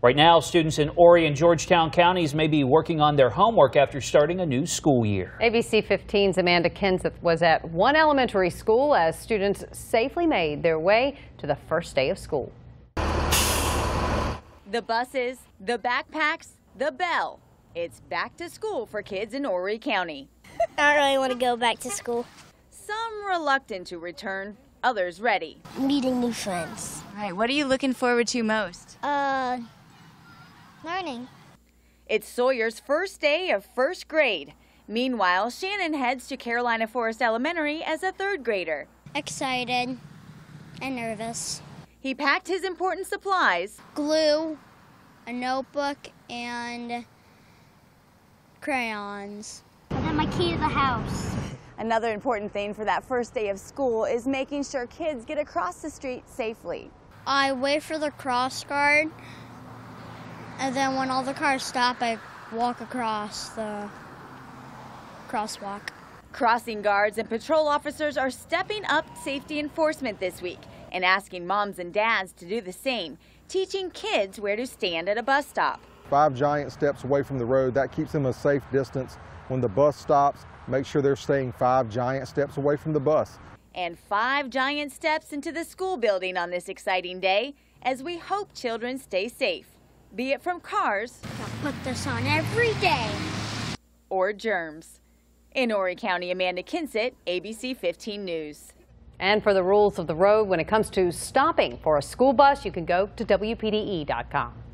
Right now, students in Horry and Georgetown counties may be working on their homework after starting a new school year. ABC 15's Amanda Kinseth was at one elementary school as students safely made their way to the first day of school. The buses, the backpacks, the bell. It's back to school for kids in Horry County. I don't really want to go back to school. Some reluctant to return. Others ready. Meeting new friends. All right, what are you looking forward to most? Learning. It's Sawyer's first day of first grade. Meanwhile, Shannon heads to Carolina Forest Elementary as a third grader. Excited and nervous. He packed his important supplies. Glue, a notebook, and crayons. And then my key to the house. Another important thing for that first day of school is making sure kids get across the street safely. I wait for the cross guard, and then when all the cars stop, I walk across the crosswalk. Crossing guards and patrol officers are stepping up safety enforcement this week and asking moms and dads to do the same, teaching kids where to stand at a bus stop. 5 giant steps away from the road, that keeps them a safe distance. When the bus stops, make sure they're staying 5 giant steps away from the bus. And 5 giant steps into the school building on this exciting day as we hope children stay safe, be it from cars. I'll put this on every day. Or germs. In Horry County, Amanda Kinsett, ABC 15 News. And for the rules of the road when it comes to stopping for a school bus, you can go to WPDE.com.